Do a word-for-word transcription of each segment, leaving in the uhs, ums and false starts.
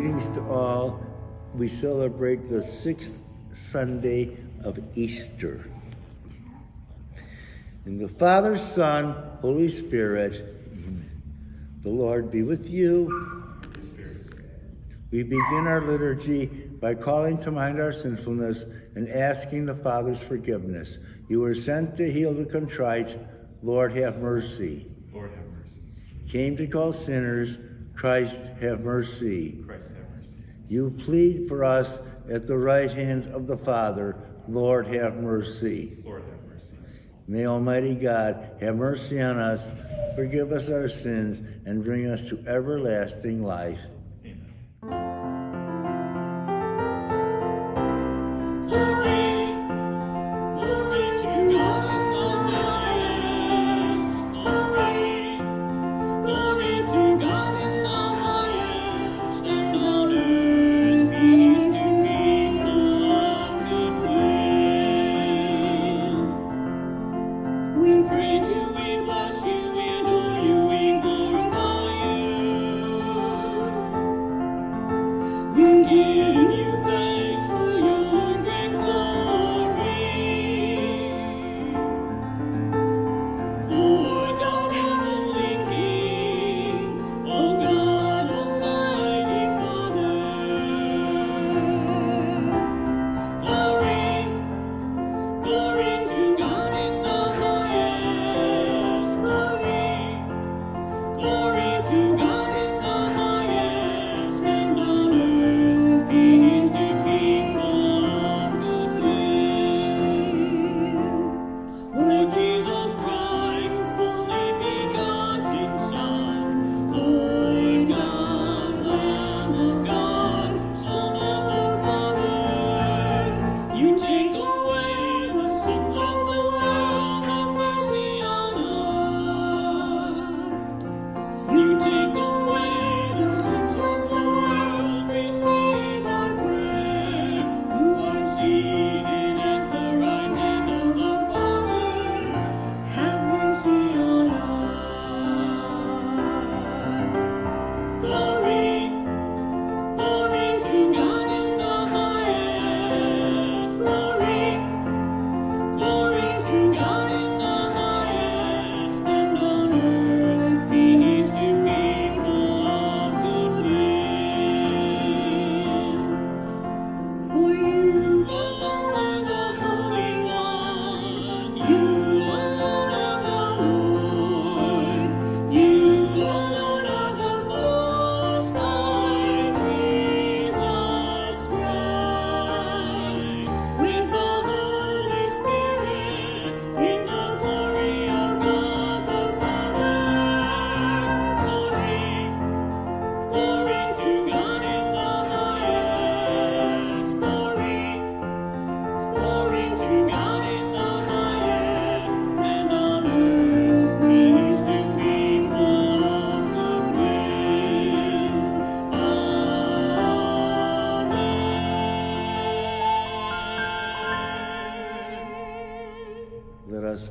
Greetings to all. We celebrate the sixth Sunday of Easter. In the Father, Son, Holy Spirit, the Lord be with you. We begin our liturgy by calling to mind our sinfulness and asking the Father's forgiveness. You were sent to heal the contrite. Lord, have mercy. Lord, have mercy. Came to call sinners. Christ, have mercy. Christ, have mercy. You plead for us at the right hand of the Father. Lord, have mercy. Lord, have mercy. May Almighty God have mercy on us, forgive us our sins, and bring us to everlasting life.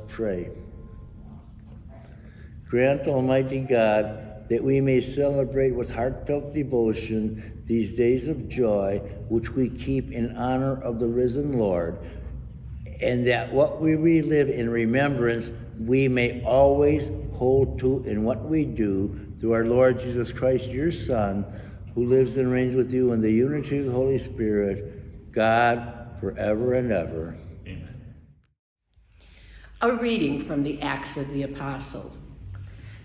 Pray. Grant, Almighty God, that we may celebrate with heartfelt devotion these days of joy which we keep in honor of the risen Lord, and that what we relive in remembrance we may always hold to in what we do, through our Lord Jesus Christ, your Son, who lives and reigns with you in the unity of the Holy Spirit, God, forever and ever. A reading from the Acts of the Apostles.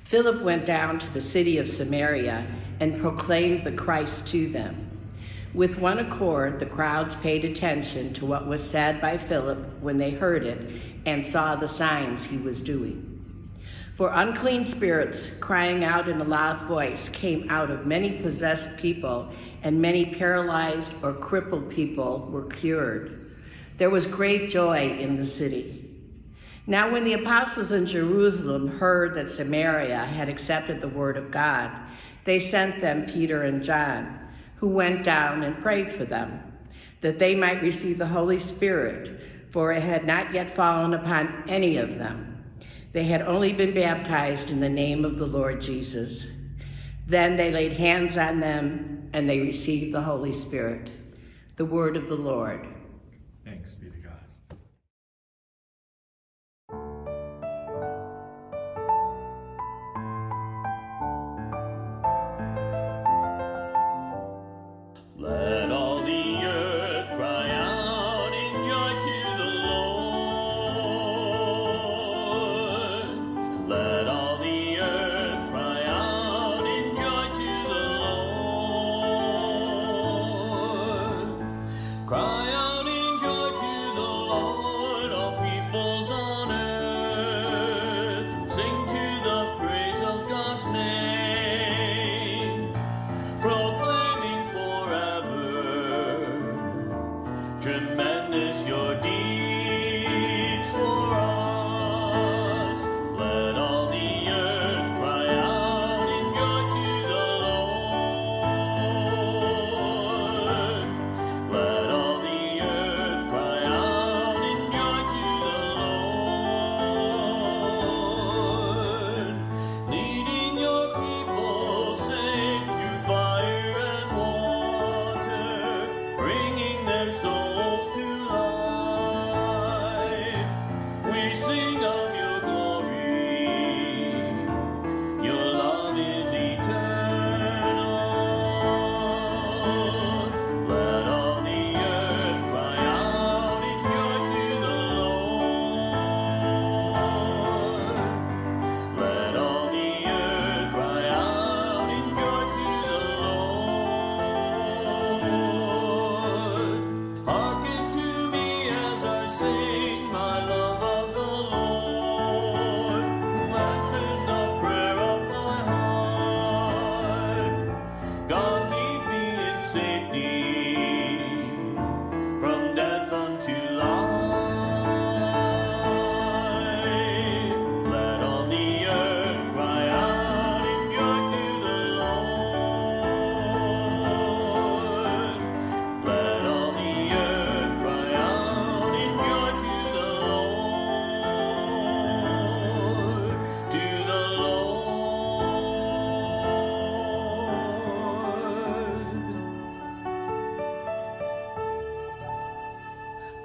Philip went down to the city of Samaria and proclaimed the Christ to them. With one accord, the crowds paid attention to what was said by Philip when they heard it and saw the signs he was doing. For unclean spirits, crying out in a loud voice, came out of many possessed people, and many paralyzed or crippled people were cured. There was great joy in the city. Now when the apostles in Jerusalem heard that Samaria had accepted the word of God, they sent them Peter and John, who went down and prayed for them, that they might receive the Holy Spirit, for it had not yet fallen upon any of them. They had only been baptized in the name of the Lord Jesus. Then they laid hands on them and they received the Holy Spirit. The word of the Lord. Thanks be to God.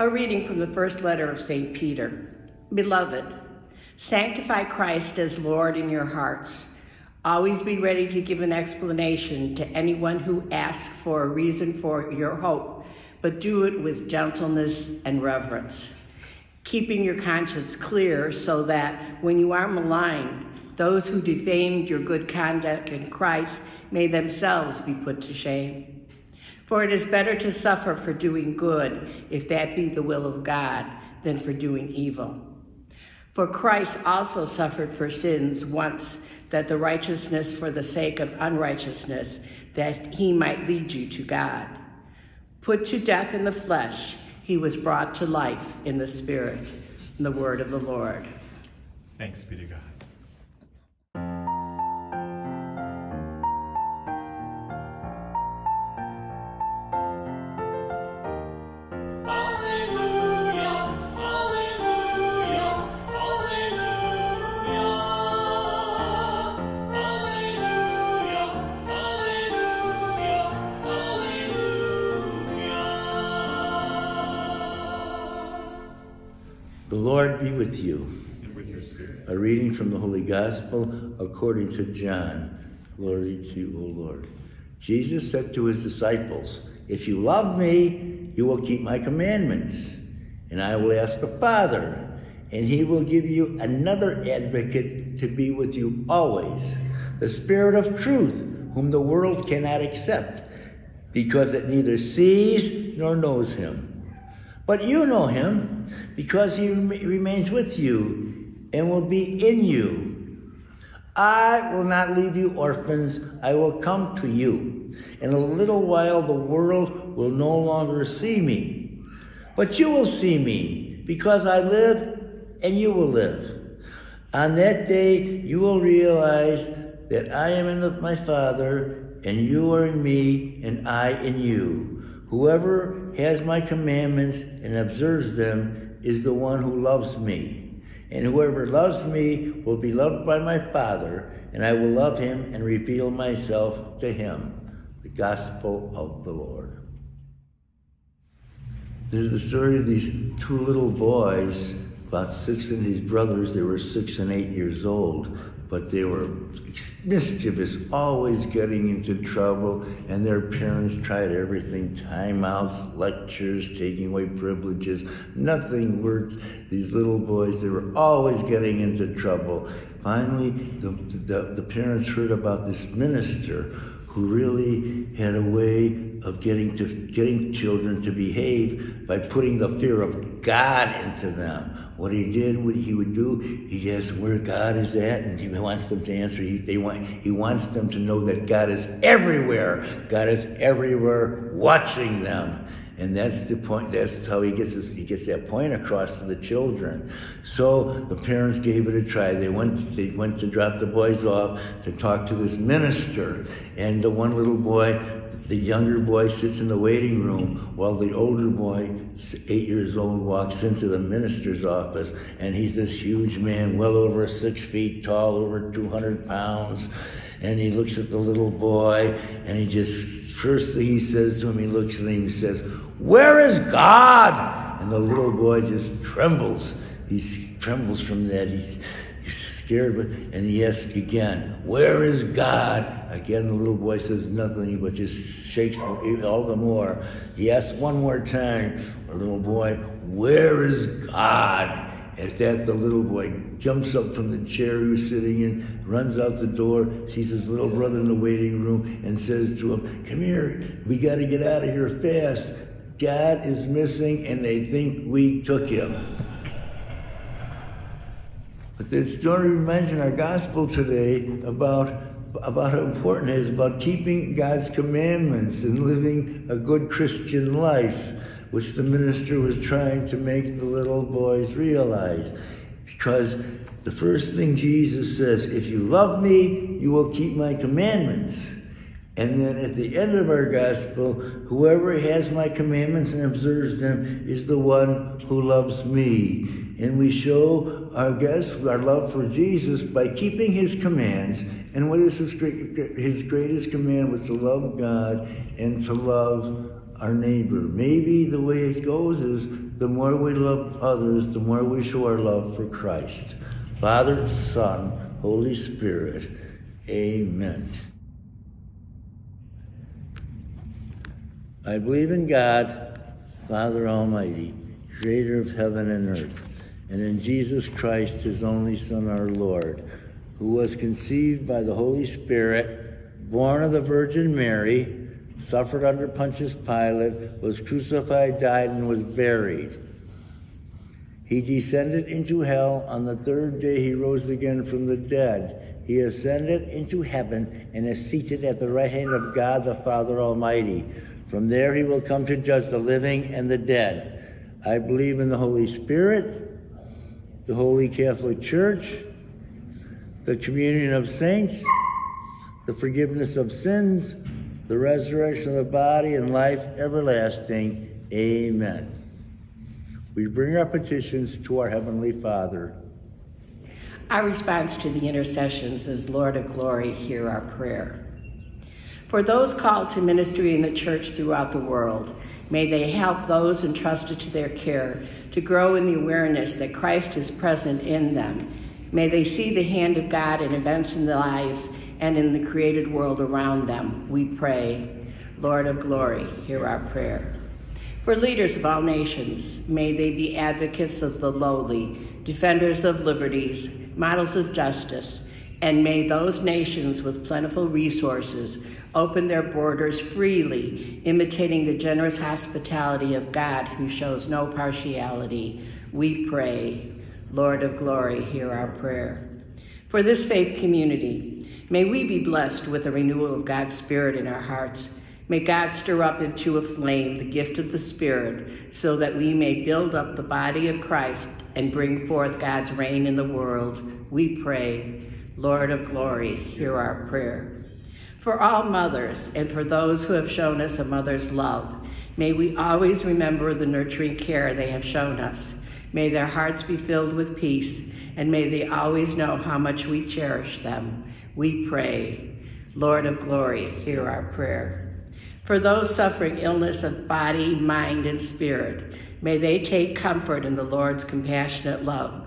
A reading from the first letter of Saint Peter. Beloved, sanctify Christ as Lord in your hearts. Always be ready to give an explanation to anyone who asks for a reason for your hope, but do it with gentleness and reverence, keeping your conscience clear so that when you are maligned, those who defamed your good conduct in Christ may themselves be put to shame. For it is better to suffer for doing good, if that be the will of God, than for doing evil. For Christ also suffered for sins once, that the righteousness for the sake of unrighteousness, that he might lead you to God. Put to death in the flesh, he was brought to life in the spirit. In the word of the Lord. Thanks be to God. Lord be with you. And with your spirit. A reading from the Holy Gospel according to John. Glory to you, O Lord. Jesus said to his disciples, if you love me, you will keep my commandments. And I will ask the Father, and he will give you another advocate to be with you always, the Spirit of truth, whom the world cannot accept, because it neither sees nor knows him. But you know him, because he remains with you and will be in you. I will not leave you orphans. I will come to you. In a little while, the world will no longer see me. But you will see me, because I live and you will live. On that day, you will realize that I am in my Father, and you are in me, and I in you. Whoever has my commandments and observes them is the one who loves me. And whoever loves me will be loved by my Father, and I will love him and reveal myself to him. The the gospel of the Lord. There's the story of these two little boys, about six of these brothers. They were six and eight years old, but they were mischievous, always getting into trouble, and their parents tried everything, timeouts, lectures, taking away privileges. Nothing worked. These little boys, they were always getting into trouble. Finally, the, the, the parents heard about this minister who really had a way of getting to getting children to behave by putting the fear of God into them. What he did, what he would do, he asked where God is at, and he wants them to answer. He, they want, he wants them to know that God is everywhere. God is everywhere watching them. And that's the point. That's how he gets his, he gets that point across to the children. So the parents gave it a try. They went they went to drop the boys off to talk to this minister. And the one little boy, the younger boy, sits in the waiting room while the older boy, eight years old, walks into the minister's office. And he's this huge man, well over six feet tall, over two hundred pounds. And he looks at the little boy, and he just, first thing he says to him, he looks at him, he says, "Where is God?" And the little boy just trembles. He trembles from that. He's, he's scared. And he asks again, "Where is God?" Again, the little boy says nothing, but just shakes all the more. He asks one more time, the little boy, "Where is God?" At that, the little boy jumps up from the chair he was sitting in, runs out the door, sees his little brother in the waiting room, and says to him, "Come here, we got to get out of here fast. God is missing, and they think we took him." But the story reminds me in our gospel today about about how important it is, about keeping God's commandments and living a good Christian life, which the minister was trying to make the little boys realize. Because the first thing Jesus says, "If you love me, you will keep my commandments." And then at the end of our gospel, "Whoever has my commandments and observes them is the one who loves me." And we show our guests our love for Jesus by keeping his commands. And what is his, great, his greatest command was to love God and to love our neighbor. Maybe the way it goes is the more we love others, the more we show our love for Christ. Father, Son, Holy Spirit. Amen. I believe in God, Father Almighty, creator of heaven and earth, and in Jesus Christ, his only Son, our Lord, who was conceived by the Holy Spirit, born of the Virgin Mary, suffered under Pontius Pilate, was crucified, died, and was buried. He descended into hell. On the third day he rose again from the dead. He ascended into heaven and is seated at the right hand of God the Father Almighty. From there he will come to judge the living and the dead. I believe in the Holy Spirit, the Holy Catholic Church, the communion of saints, the forgiveness of sins, the resurrection of the body, and life everlasting. Amen. We bring our petitions to our Heavenly Father. Our response to the intercessions is, Lord of glory, hear our prayer. For those called to ministry in the church throughout the world, may they help those entrusted to their care to grow in the awareness that Christ is present in them. May they see the hand of God in events in their lives and in the created world around them, we pray. Lord of glory, hear our prayer. For leaders of all nations, may they be advocates of the lowly, defenders of liberties, models of justice, and may those nations with plentiful resources open their borders freely, imitating the generous hospitality of God who shows no partiality, we pray. Lord of glory, hear our prayer. For this faith community, may we be blessed with a renewal of God's Spirit in our hearts. May God stir up into a flame the gift of the Spirit so that we may build up the body of Christ and bring forth God's reign in the world, we pray. Lord of glory, hear our prayer. For all mothers and for those who have shown us a mother's love, may we always remember the nurturing care they have shown us. May their hearts be filled with peace, and may they always know how much we cherish them. We pray. Lord of glory, hear our prayer. For those suffering illness of body, mind, and spirit, may they take comfort in the Lord's compassionate love.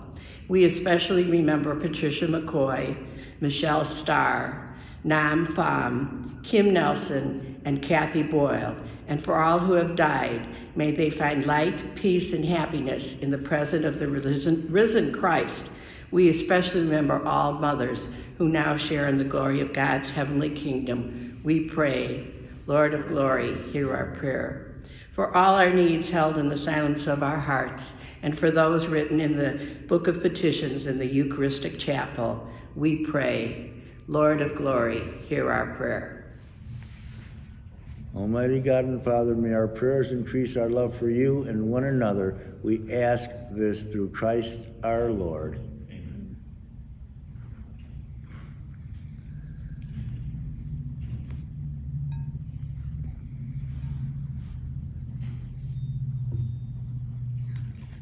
We especially remember Patricia McCoy, Michelle Starr, Nam Pham, Kim Nelson, and Kathy Boyle, and for all who have died, may they find light, peace, and happiness in the presence of the risen Christ. We especially remember all mothers who now share in the glory of God's heavenly kingdom. We pray, Lord of glory, hear our prayer. For all our needs held in the silence of our hearts, and for those written in the book of petitions in the Eucharistic chapel, we pray, Lord of glory, hear our prayer. Almighty God and Father, may our prayers increase our love for you and one another. We ask this through Christ our Lord. Amen.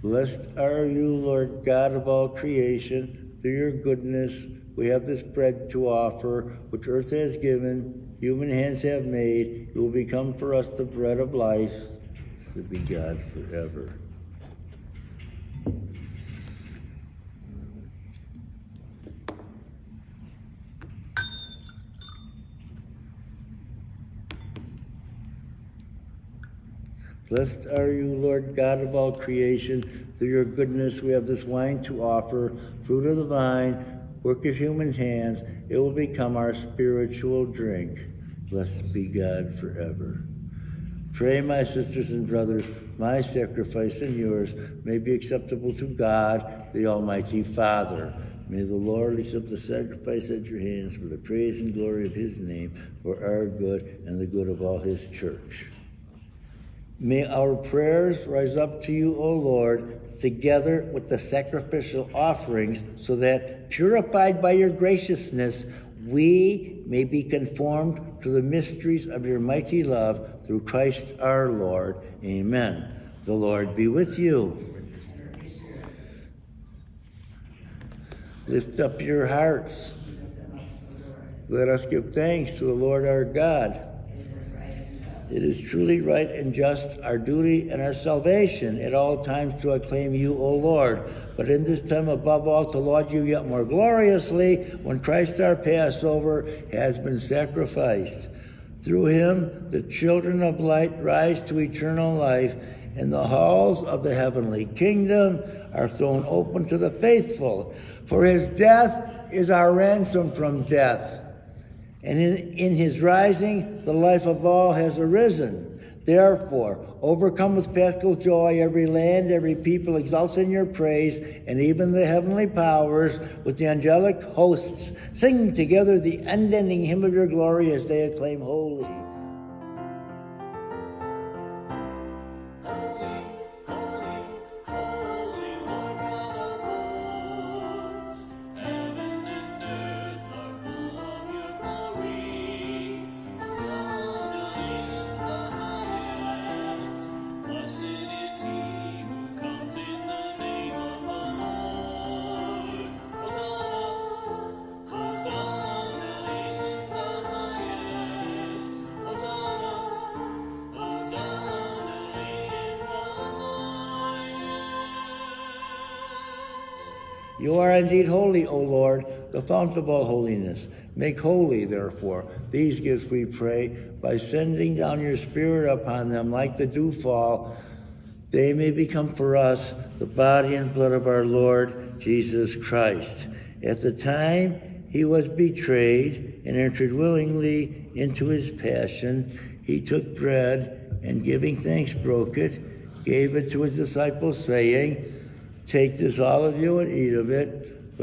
Blessed are you, Lord God of all creation. Through your goodness, we have this bread to offer, which earth has given, human hands have made. It will become for us the bread of life, to be God forever. Blessed are you, Lord God of all creation. Through your goodness we have this wine to offer, fruit of the vine, work of human hands. It will become our spiritual drink. Blessed be God forever. Pray, my sisters and brothers, my sacrifice and yours may be acceptable to God, the Almighty Father. May the Lord accept the sacrifice at your hands for the praise and glory of his name, for our good and the good of all his church. May our prayers rise up to you, O Lord, together with the sacrificial offerings, so that, purified by your graciousness, we may be conformed to the mysteries of your mighty love, through Christ our Lord. Amen. The Lord be with you. Lift up your hearts. Let us give thanks to the Lord our God. It is truly right and just, our duty and our salvation, at all times to acclaim you, O Lord, but in this time above all to laud you yet more gloriously, when Christ our Passover has been sacrificed. Through him the children of light rise to eternal life, and the halls of the heavenly kingdom are thrown open to the faithful. For his death is our ransom from death, and in, in his rising, the life of all has arisen. Therefore, overcome with paschal joy, every land, every people exalts in your praise, and even the heavenly powers with the angelic hosts sing together the unending hymn of your glory as they acclaim holy. You are indeed holy, O Lord, the fount of all holiness. Make holy, therefore, these gifts, we pray, by sending down your Spirit upon them like the dewfall. They may become for us the body and blood of our Lord Jesus Christ. At the time he was betrayed and entered willingly into his passion, he took bread and, giving thanks, broke it, gave it to his disciples, saying, "Take this, all of you, and eat of it, for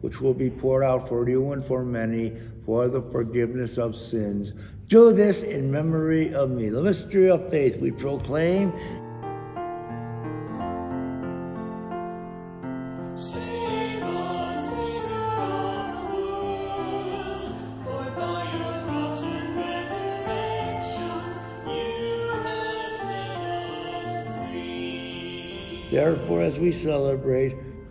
which will be poured out for you and for many for the forgiveness of sins. Do this in memory of me." The mystery of faith we proclaim. Therefore, as we celebrate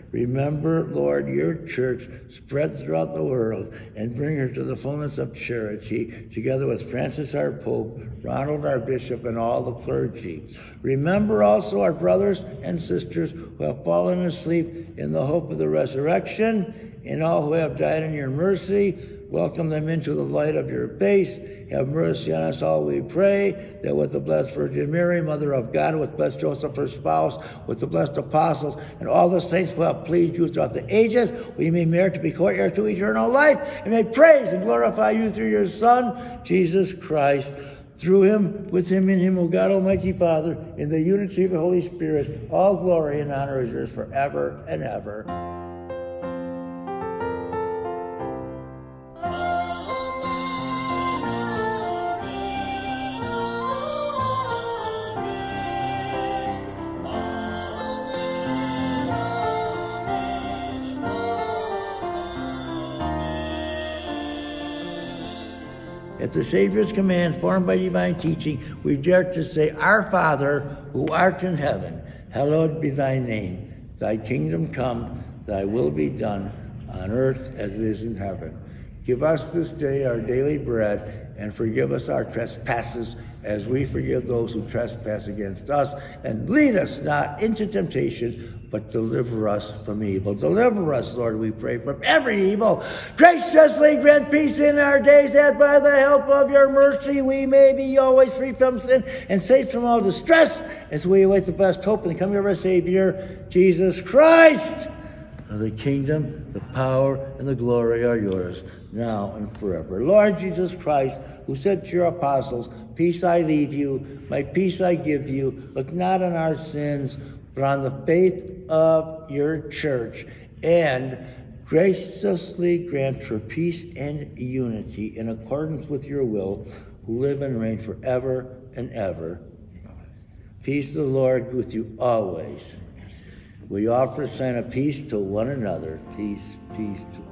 Remember, Lord, your church spread throughout the world and bring her to the fullness of charity, together with Francis, our Pope, Ronald, our Bishop, and all the clergy. Remember also our brothers and sisters who have fallen asleep in the hope of the resurrection, and all who have died in your mercy. Welcome them into the light of your face. Have mercy on us all, we pray, that with the blessed Virgin Mary, Mother of God, with blessed Joseph, her spouse, with the blessed apostles, and all the saints who have pleased you throughout the ages, we may merit to be co-heirs to eternal life, and may praise and glorify you through your Son, Jesus Christ. Through him, with him, in him, O God, almighty Father, in the unity of the Holy Spirit, all glory and honor is yours forever and ever. At the Savior's command, formed by divine teaching, we dare to say, Our Father, who art in heaven, hallowed be thy name. Thy kingdom come, thy will be done, on earth as it is in heaven. Give us this day our daily bread, and forgive us our trespasses, as we forgive those who trespass against us. And lead us not into temptation, but deliver us from evil. Deliver us, Lord, we pray, from every evil. Graciously grant peace in our days, that by the help of your mercy we may be always free from sin and safe from all distress, as we await the blessed hope and the coming of our Savior, Jesus Christ. For the kingdom, the power, and the glory are yours, now and forever. Lord Jesus Christ, who said to your apostles, Peace I leave you, my peace I give you. Look not on our sins, but on the faith of your church, and graciously grant her peace and unity in accordance with your will, who live and reign forever and ever. Peace of the Lord with you always. We offer a sign of peace to one another. Peace, peace to all.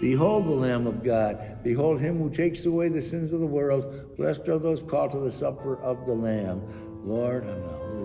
Behold the Lamb of God. Behold him who takes away the sins of the world. Blessed are those called to the supper of the Lamb. Lord, I'm not worthy.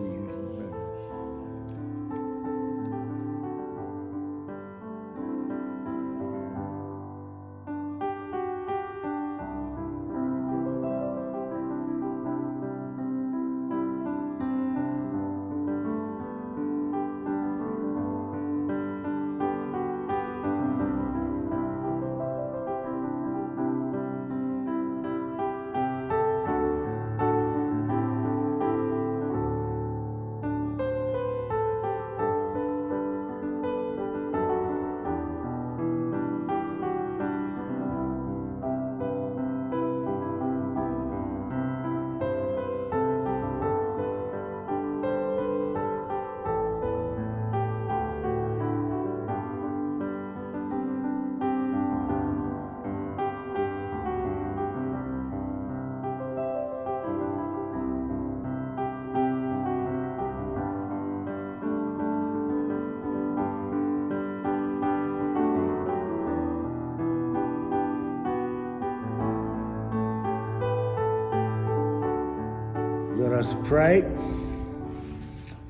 Let us pray.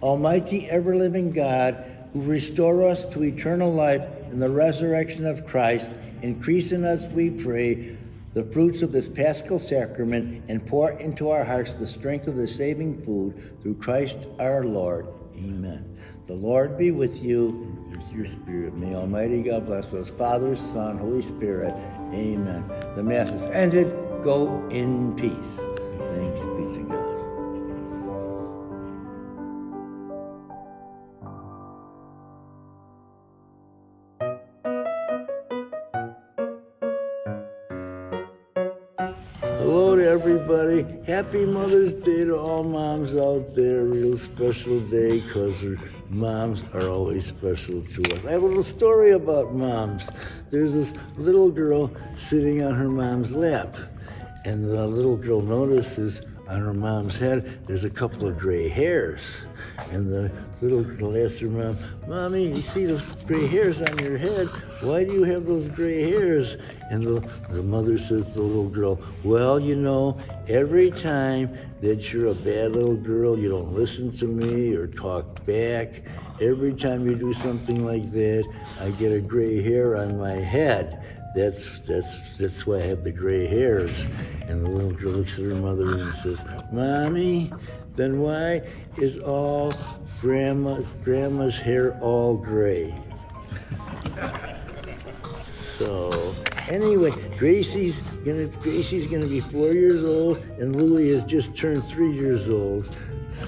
Almighty, ever-living God, who restore us to eternal life in the resurrection of Christ, increase in us, we pray, the fruits of this Paschal Sacrament, and pour into our hearts the strength of the saving food through Christ our Lord. Amen. The Lord be with you. Your spirit. May Almighty God bless us, Father, Son, Holy Spirit. Amen. The Mass is ended. Go in peace. Thanks be to God. Hello to everybody. Happy Mother's Day to all moms out there. Real special day because moms are always special to us. I have a little story about moms. There's this little girl sitting on her mom's lap, and the little girl notices on her mom's head there's a couple of gray hairs. And the little girl asks her mom, "Mommy, you see those gray hairs on your head? Why do you have those gray hairs?" And the, the mother says to the little girl, "Well, you know, every time that you're a bad little girl, you don't listen to me or talk back. Every time you do something like that, I get a gray hair on my head. That's, that's, that's why I have the gray hairs." And the little girl looks at her mother and says, "Mommy, then why is all grandma, grandma's hair all gray?" So anyway, Gracie's gonna Gracie's gonna be four years old, and Louie has just turned three years old.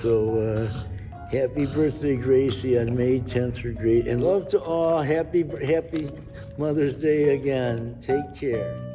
So uh, happy birthday, Gracie, on May tenth, her grade, and love to all. Happy happy Mother's Day again. Take care.